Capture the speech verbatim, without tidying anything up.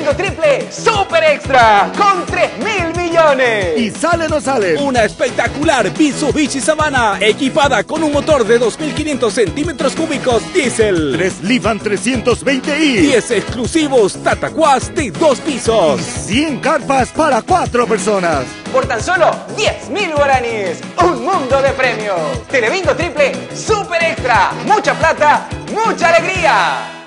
Telebingo Triple Super Extra con tres mil millones. Y sale no sale una espectacular Mitsubishi Savana equipada con un motor de dos mil quinientos centímetros cúbicos diésel, tres Lifan trescientos veinte i, diez exclusivos Tatakuás de dos pisos, cien carpas para cuatro personas. Por tan solo diez mil guaraníes, un mundo de premios. Telebingo Triple Super Extra, mucha plata, mucha alegría.